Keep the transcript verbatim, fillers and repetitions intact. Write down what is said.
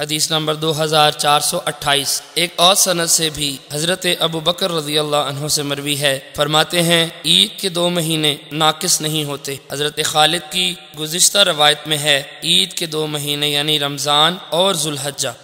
हदीस नंबर दो हज़ार चार सौ अट्ठाईस। एक और सनद से भी हजरत अबू बकर रजी अल्लाह अन्हु से मरवी है, फरमाते हैं ईद के दो महीने नाकिस नहीं होते। हजरत खालिद की गुज़िश्ता रवायत में है ईद के दो महीने यानी रमज़ान और जुलहज्जा।